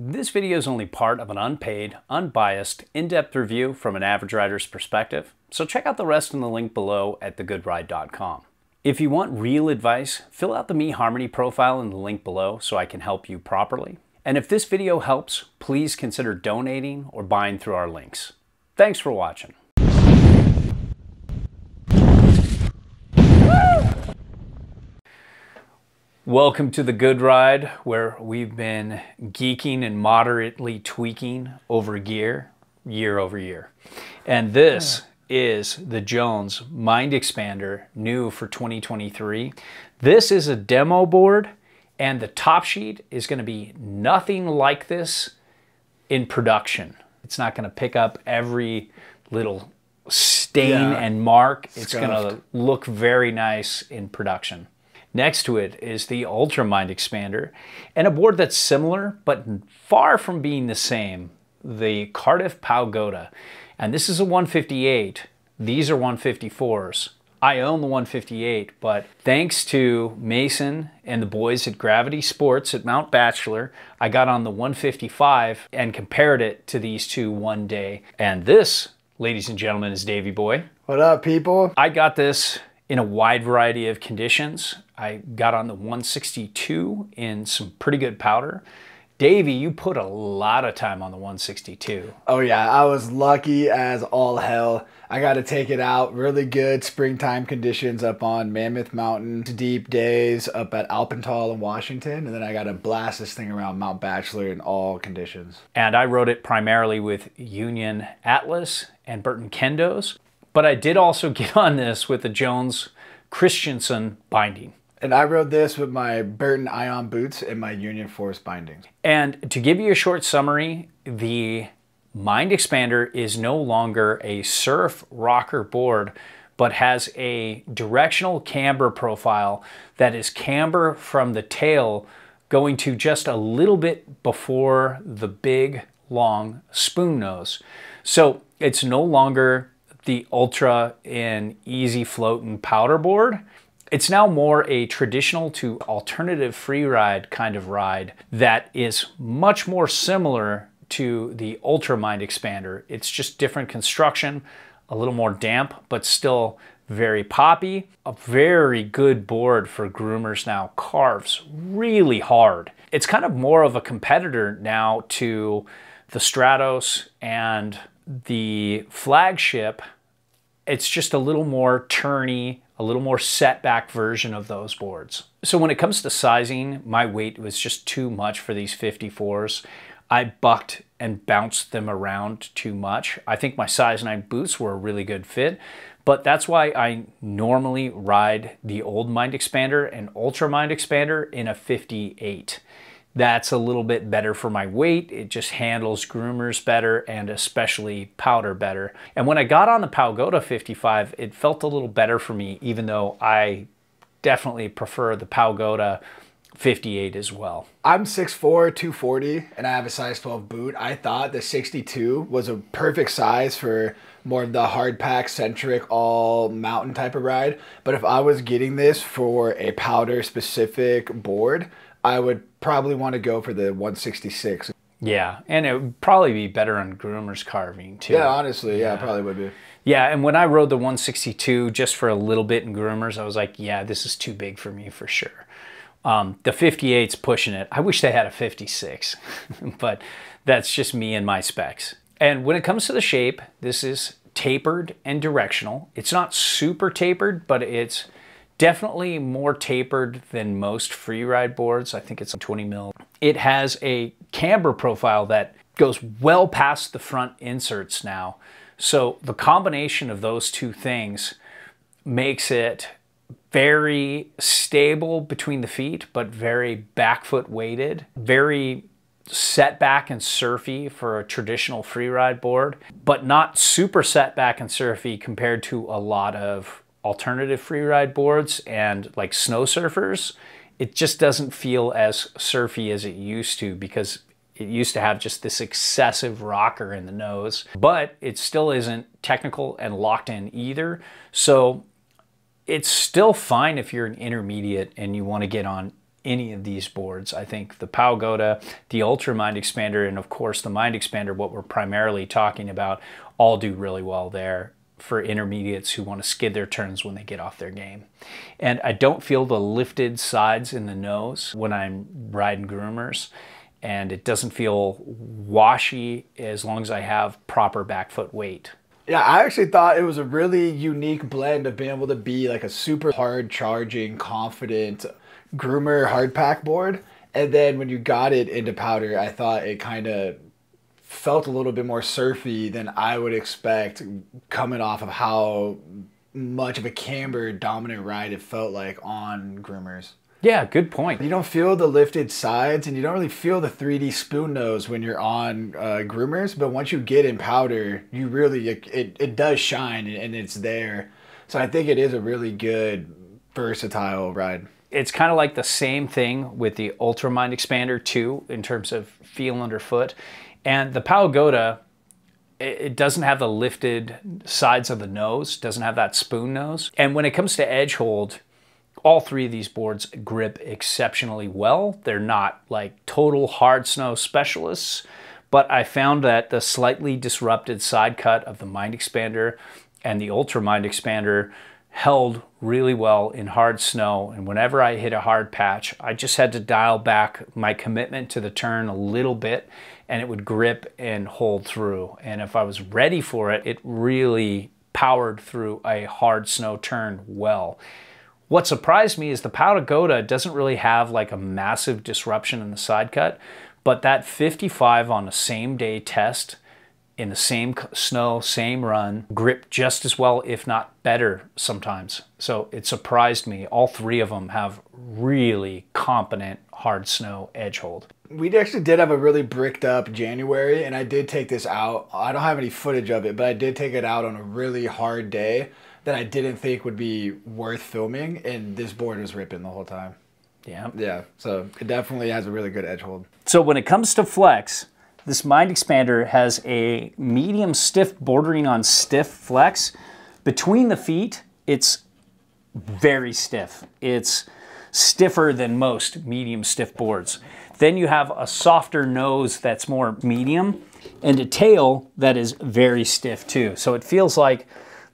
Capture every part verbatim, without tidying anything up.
This video is only part of an unpaid, unbiased, in-depth review from an average rider's perspective, so check out the rest in the link below at the good ride dot com. If you want real advice, fill out the Me Harmony profile in the link below so I can help you properly. And if this video helps, please consider donating or buying through our links. Thanks for watching. Welcome to The Good Ride, where we've been geeking and moderately tweaking over gear, year over year. And this is the Jones Mind Expander, new for twenty twenty-three. This is a demo board, and the top sheet is going to be nothing like this in production. It's not going to pick up every little stain yeah. and mark. It's going to look very nice in production. Next to it is the Ultra Mind Expander, and a board that's similar, but far from being the same, the Cardiff Powgoda. And this is a one fifty-eight. These are one fifty-fours. I own the one fifty-eight, but thanks to Mason and the boys at Gravity Sports at Mount Bachelor, I got on the one fifty-five and compared it to these two one day. And this, ladies and gentlemen, is Davey Boy. What up, people? I got this in a wide variety of conditions. I got on the one sixty-two in some pretty good powder. Davey, you put a lot of time on the one sixty-two. Oh yeah, I was lucky as all hell. I got to take it out. Really good springtime conditions up on Mammoth Mountain, deep days up at Alpental in Washington, and then I got to blast this thing around Mount Bachelor in all conditions. And I rode it primarily with Union Atlas and Burton Kendos, but I did also get on this with the Jones Christensen binding. And I rode this with my Burton Ion boots and my Union Force bindings. And to give you a short summary, the Mind Expander is no longer a surf rocker board, but has a directional camber profile that is camber from the tail going to just a little bit before the big, long spoon nose. So it's no longer the ultra and easy floating powder board. It's now more a traditional to alternative free ride kind of ride that is much more similar to the Ultra Mind Expander. It's just different construction, a little more damp, but still very poppy. A very good board for groomers now. Carves really hard. It's kind of more of a competitor now to the Stratos and the flagship. It's just a little more turny, a little more setback version of those boards. So when it comes to sizing, my weight was just too much for these fifty-fours. I bucked and bounced them around too much. I think my size nine boots were a really good fit, but that's why I normally ride the old Mind Expander and Ultra Mind Expander in a fifty-eight. That's a little bit better for my weight. It just handles groomers better and especially powder better. And when I got on the Powgoda fifty-five, it felt a little better for me, even though I definitely prefer the Powgoda fifty-eight as well. I'm six foot four, two forty, and I have a size twelve boot. I thought the sixty-two was a perfect size for more of the hard pack centric, all mountain type of ride. But if I was getting this for a powder specific board, I would probably want to go for the one sixty-six. Yeah, and it would probably be better on groomer's carving too. Yeah, honestly, yeah, yeah, it probably would be. Yeah, and when I rode the one sixty-two just for a little bit in groomers, I was like, yeah, this is too big for me for sure. Um, the fifty-eight's pushing it. I wish they had a fifty-six, but that's just me and my specs. And when it comes to the shape, this is tapered and directional. It's not super tapered, but it's definitely more tapered than most free ride boards. I think it's twenty mil. It has a camber profile that goes well past the front inserts now. So the combination of those two things makes it very stable between the feet, but very back foot weighted, very setback and surfy for a traditional free ride board, but not super setback and surfy compared to a lot of alternative freeride boards and like snow surfers. It just doesn't feel as surfy as it used to because it used to have just this excessive rocker in the nose, but it still isn't technical and locked in either. So it's still fine if you're an intermediate and you want to get on any of these boards. I think the Powgoda, the Ultra Mind Expander, and of course the Mind Expander, what we're primarily talking about, all do really well there for intermediates who want to skid their turns when they get off their game. And I don't feel the lifted sides in the nose when I'm riding groomers, and it doesn't feel washy as long as I have proper back foot weight. Yeah, I actually thought it was a really unique blend of being able to be like a super hard charging, confident groomer hard pack board. And then when you got it into powder, I thought it kind of felt a little bit more surfy than I would expect coming off of how much of a camber dominant ride it felt like on groomers. Yeah, good point. You don't feel the lifted sides, and you don't really feel the three D spoon nose when you're on uh, groomers, but once you get in powder, you really, it, it, it does shine, and it's there. So I think it is a really good, versatile ride. It's kind of like the same thing with the Ultra Mind Expander too, in terms of feel underfoot. And the Powgoda, it doesn't have the lifted sides of the nose, doesn't have that spoon nose. And when it comes to edge hold, all three of these boards grip exceptionally well. They're not like total hard snow specialists, but I found that the slightly disrupted side cut of the Mind Expander and the Ultra Mind Expander held really well in hard snow. And whenever I hit a hard patch, I just had to dial back my commitment to the turn a little bit, and it would grip and hold through. And if I was ready for it, it really powered through a hard snow turn well. What surprised me is the Powgoda doesn't really have like a massive disruption in the side cut, but that fifty-five on a same day test in the same snow, same run, gripped just as well, if not better sometimes. So it surprised me. All three of them have really competent hard snow edge hold. We actually did have a really bricked up January, and I did take this out. I don't have any footage of it, but I did take it out on a really hard day that I didn't think would be worth filming, and this board was ripping the whole time. Yeah. Yeah, so it definitely has a really good edge hold. So when it comes to flex, this Mind Expander has a medium stiff bordering on stiff flex. Between the feet, it's very stiff. It's stiffer than most medium stiff boards. Then you have a softer nose that's more medium, and a tail that is very stiff too. So it feels like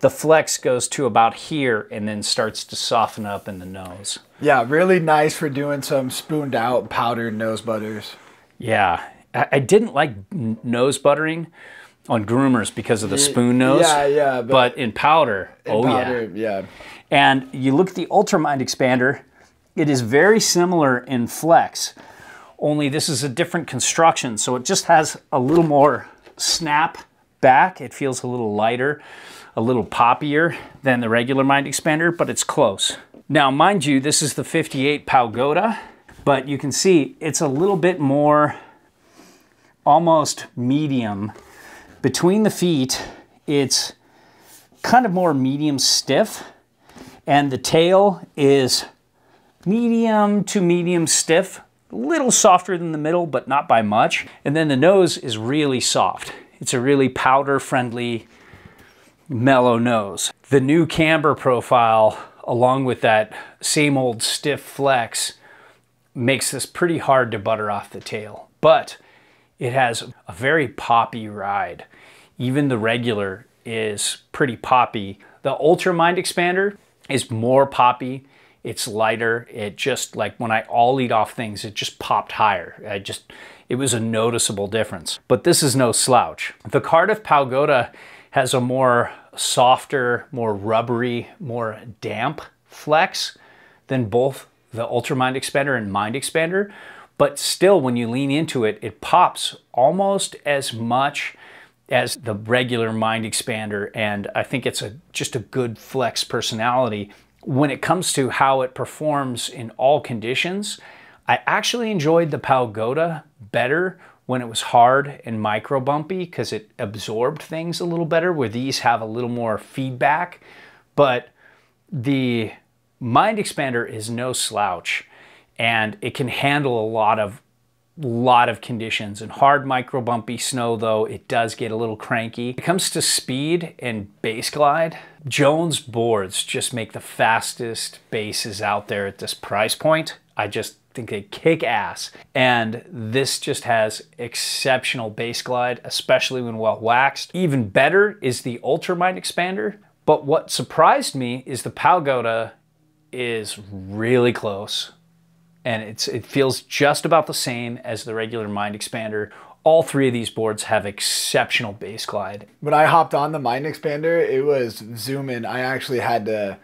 the flex goes to about here and then starts to soften up in the nose. Yeah, really nice for doing some spooned out powdered nose butters. Yeah. I didn't like nose buttering on groomers because of the spoon nose. Yeah, yeah. But, but in powder, in oh powder, yeah. yeah. And you look at the Ultra Mind Expander, it is very similar in flex, only this is a different construction. So it just has a little more snap back. It feels a little lighter, a little poppier than the regular Mind Expander, but it's close. Now, mind you, this is the fifty-eight Powgoda, but you can see it's a little bit more almost medium. Between the feet, it's kind of more medium stiff, and the tail is medium to medium stiff, a little softer than the middle, but not by much. And then the nose is really soft. It's a really powder-friendly, mellow nose. The new camber profile, along with that same old stiff flex, makes this pretty hard to butter off the tail. But it has a very poppy ride. Even the regular is pretty poppy. The Ultra Mind Expander is more poppy. It's lighter. It just, like when I ollied off things, it just popped higher. I just, it was a noticeable difference. But this is no slouch. The Cardiff Powgoda has a more softer, more rubbery, more damp flex than both the Ultra Mind Expander and Mind Expander. But still, when you lean into it, it pops almost as much as the regular Mind Expander. And I think it's a, just a good flex personality. When it comes to how it performs in all conditions, I actually enjoyed the Powgoda better when it was hard and micro bumpy, because it absorbed things a little better, where these have a little more feedback. But the Mind Expander is no slouch, and it can handle a lot of lot of conditions. In hard micro bumpy snow though, it does get a little cranky. When it comes to speed and base glide, Jones boards just make the fastest bases out there at this price point. I just think they kick ass. And this just has exceptional base glide, especially when well waxed. Even better is the Ultra Mind Expander. But what surprised me is the Powgoda is really close. And it's, it feels just about the same as the regular Mind Expander. All three of these boards have exceptional base glide. When I hopped on the Mind Expander, it was zoom in. I actually had to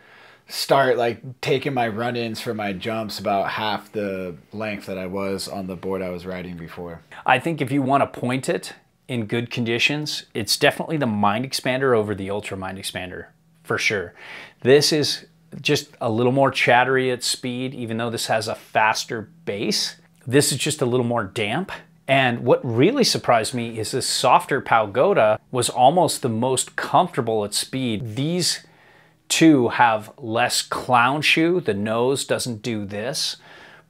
start like taking my run-ins for my jumps about half the length that I was on the board I was riding before. I think if you want to point it in good conditions, it's definitely the Mind Expander over the Ultra Mind Expander, for sure. This is just a little more chattery at speed, even though this has a faster base. This is just a little more damp. And what really surprised me is this softer Powgoda was almost the most comfortable at speed. These two have less clown shoe. The nose doesn't do this,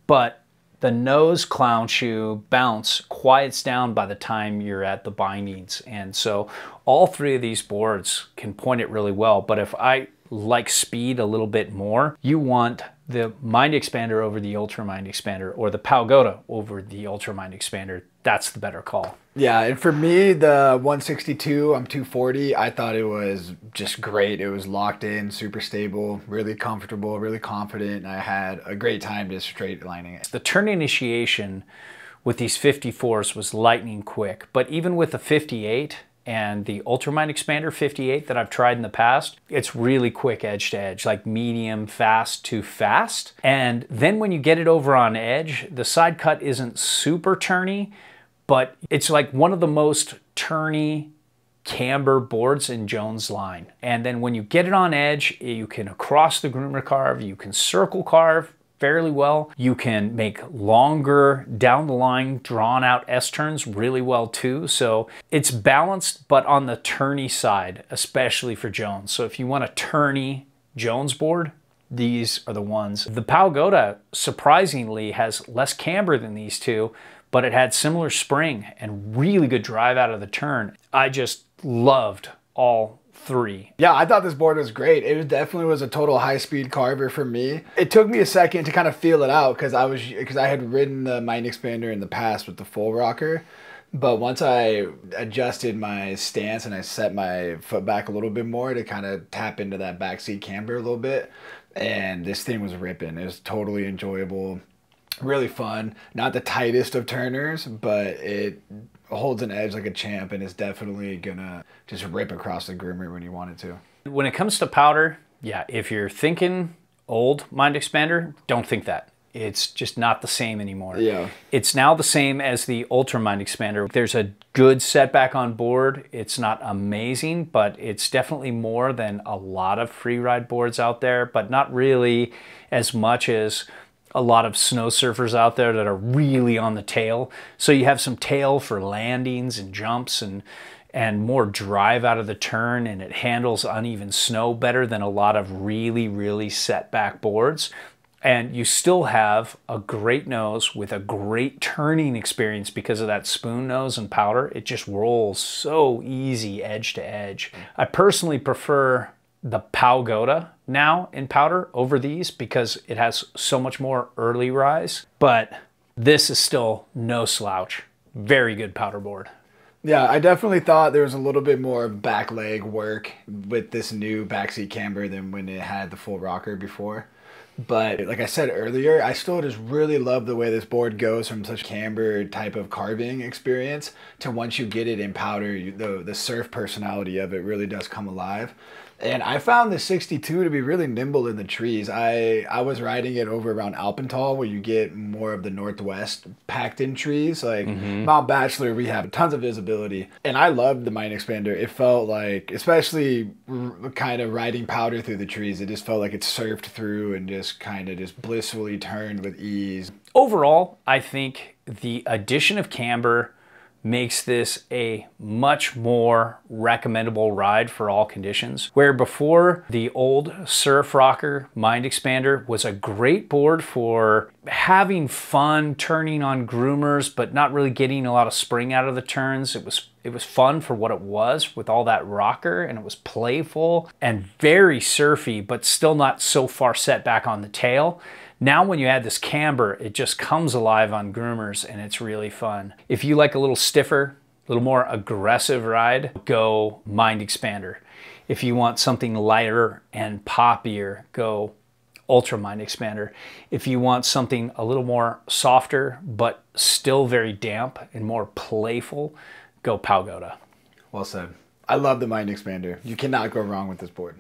but the nose clown shoe bounce quiets down by the time you're at the bindings. And so all three of these boards can point it really well. But if I like speed a little bit more, you want the Mind Expander over the Ultra Mind Expander, or the Powgoda over the Ultra Mind Expander. That's the better call. Yeah, and for me, the one sixty-two, I'm two forty, I thought it was just great. It was locked in, super stable, really comfortable, really confident, and I had a great time just straight lining it. The turn initiation with these fifty-fours was lightning quick, but even with the fifty-eight, and the Ultra Mind Expander fifty-eight that I've tried in the past, it's really quick edge to edge, like medium fast to fast. And then when you get it over on edge, the side cut isn't super turny, but it's like one of the most turny camber boards in Jones' line. And then when you get it on edge, you can across the groomer carve, you can circle carve fairly well. You can make longer down the line drawn out S-turns really well too. So it's balanced, but on the turny side, especially for Jones. So if you want a turny Jones board, these are the ones. The Powgoda surprisingly has less camber than these two, but it had similar spring and really good drive out of the turn. I just loved all three. Yeah, I thought this board was great. It definitely was a total high-speed carver for me. It took me a second to kind of feel it out because I was because I had ridden the Mind Expander in the past with the full rocker, but once I adjusted my stance and I set my foot back a little bit more to kind of tap into that backseat camber a little bit, and this thing was ripping. It was totally enjoyable, really fun. Not the tightest of turners, but it holds an edge like a champ and is definitely gonna just rip across the groomer when you want it to. When it comes to powder, yeah, if you're thinking old Mind Expander, don't think that. It's just not the same anymore. Yeah. It's now the same as the Ultra Mind Expander. There's a good setback on board. It's not amazing, but it's definitely more than a lot of free ride boards out there, but not really as much as a lot of snow surfers out there that are really on the tail. So you have some tail for landings and jumps and and more drive out of the turn, and it handles uneven snow better than a lot of really, really set back boards. And you still have a great nose with a great turning experience because of that spoon nose and powder. It just rolls so easy edge to edge. I personally prefer the Powgoda now in powder over these because it has so much more early rise, but this is still no slouch. Very good powder board. Yeah, I definitely thought there was a little bit more back leg work with this new backseat camber than when it had the full rocker before. But like I said earlier, I still just really love the way this board goes from such camber type of carving experience to once you get it in powder, you, the, the surf personality of it really does come alive. And I found the sixty-two to be really nimble in the trees. I, I was riding it over around Alpental where you get more of the northwest packed in trees. Like mm-hmm. Mount Bachelor, we have tons of visibility. And I loved the Mind Expander. It felt like, especially kind of riding powder through the trees, it just felt like it surfed through and just kind of just blissfully turned with ease. Overall, I think the addition of camber makes this a much more recommendable ride for all conditions. Where before, the old Surf Rocker Mind Expander was a great board for having fun turning on groomers, but not really getting a lot of spring out of the turns. It was, it was fun for what it was with all that rocker, and it was playful and very surfy, but still not so far set back on the tail. Now when you add this camber, it just comes alive on groomers and it's really fun. If you like a little stiffer, a little more aggressive ride, go Mind Expander. If you want something lighter and poppier, go Ultra Mind Expander. If you want something a little more softer but still very damp and more playful, go Powgoda. Well said. I love the Mind Expander. You cannot go wrong with this board.